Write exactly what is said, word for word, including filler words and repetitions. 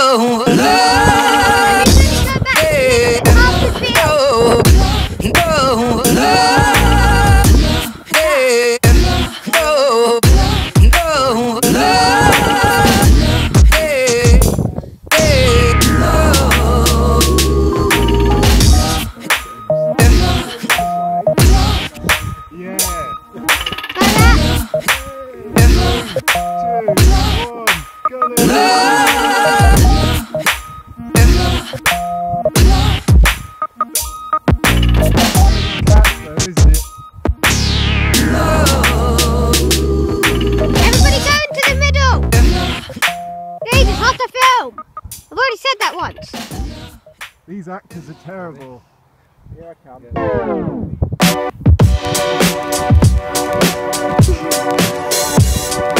no, no. Hey, no, no, no. Hey, no, no, no. Hey, hey, no. Yeah. These actors are terrible. Yeah, I can. Yeah.